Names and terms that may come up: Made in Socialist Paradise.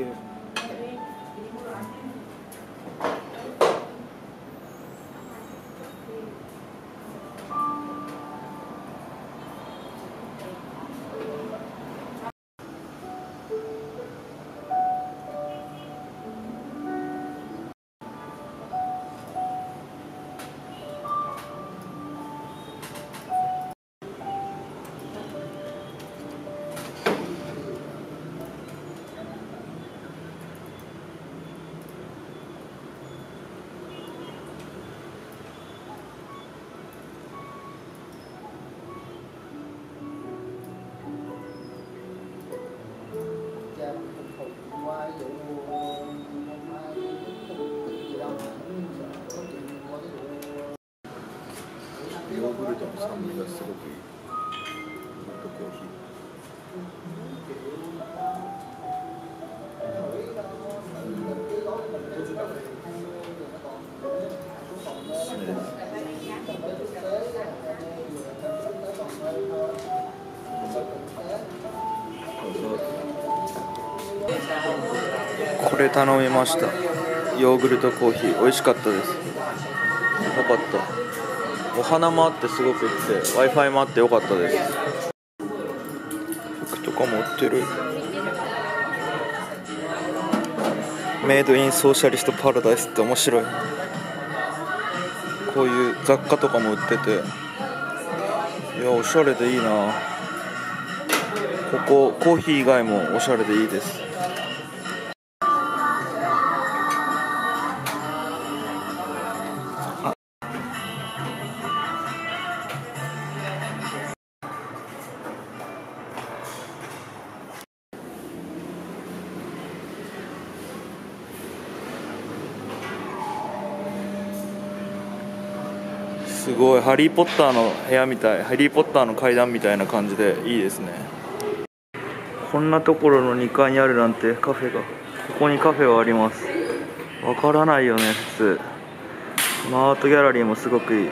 いう。これ頼みました。ヨーグルトコーヒー美味しかったです。よかった。お花もあってすごく良くて Wi-Fi もあって良かったです。服とかも売ってる。Made in Socialist Paradiseって面白い。こういう雑貨とかも売ってて、いやおしゃれでいいな。ここコーヒー以外もおしゃれでいいです。すごい、ハリー・ポッターの部屋みたい、ハリー・ポッターの階段みたいな感じでいいですね。こんなところの2階にあるなんてカフェが、ここにカフェはあります。わからないよね普通。アートギャラリーもすごくいい。